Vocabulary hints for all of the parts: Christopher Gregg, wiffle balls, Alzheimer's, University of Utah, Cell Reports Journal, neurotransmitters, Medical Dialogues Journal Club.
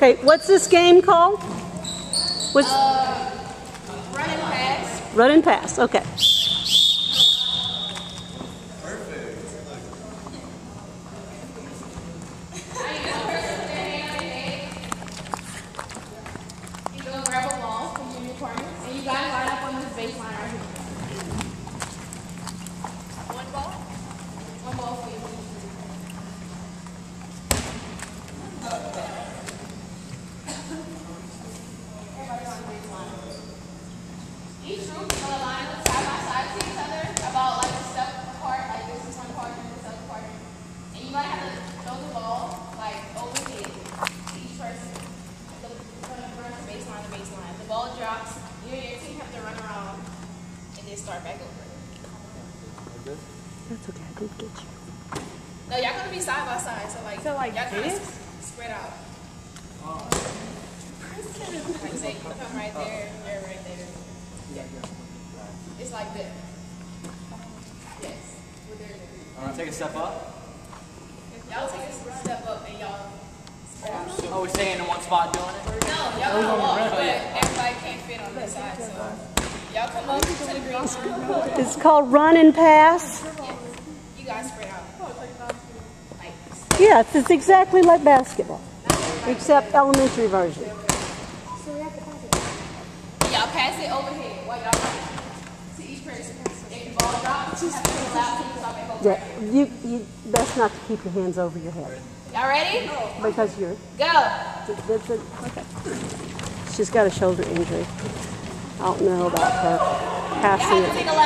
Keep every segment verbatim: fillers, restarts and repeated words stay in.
Okay, what's this game called? What's uh, run and pass. Run and pass, okay. Start back over. That's okay, I did get you. No, y'all gonna be side by side, so like, so like y'all kind of spread out. Oh. Like say you come right there, you're right there. Yeah. It's like this. Yes. We're there. Alright, take a step up. Y'all take a step up and y'all spread out. Oh, we're staying in one spot doing it? No, y'all gonna walk, but everybody can't fit on this side, so. Y'all come over to the green. It's called run and pass. Yes. You guys spread out. Like this. Yes, it's exactly like basketball, except elementary version. So we have to pass it. Y'all pass it overhead while y'all to each person. If the ball drops, you have to allow people to stop and go. Yeah, you, you, that's not to keep your hands over your head. Y'all ready? Because you're. Go. That's it. Okay. She's got a shoulder injury. I don't know about her passing it. I have to take a lap.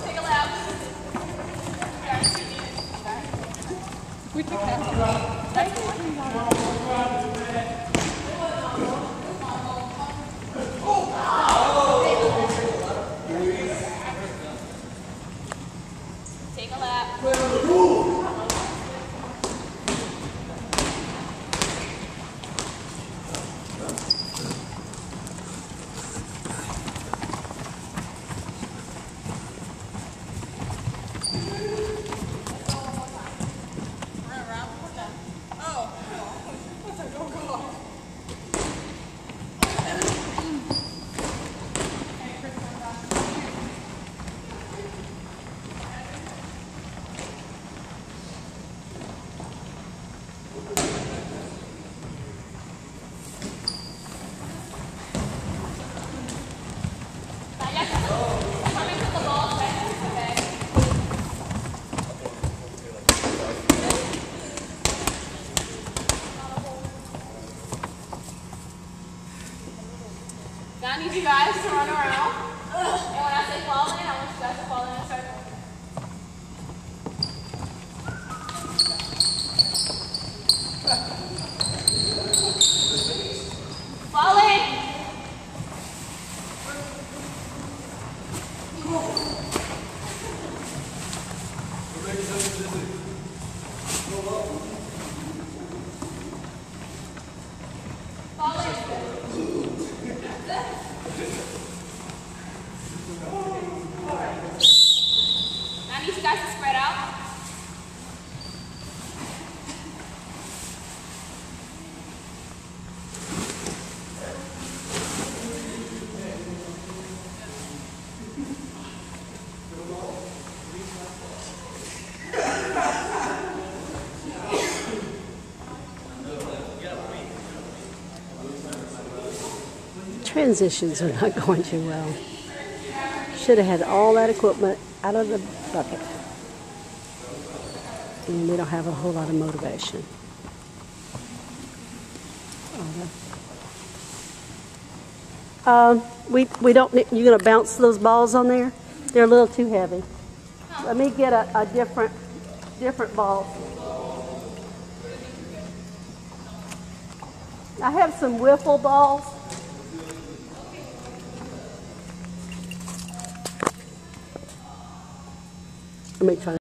Take a lap. We took that. I need you guys to run around, and when I say fall in, I want you guys to fall in a circle. Fall in! Fall in! Alright. Now I need you guys to spread out. Transitions are not going too well. Should have had all that equipment out of the bucket. And we don't have a whole lot of motivation. Um, we, we don't, you're going to bounce those balls on there? They're a little too heavy. Let me get a, a different, different ball. I have some wiffle balls. Let me try.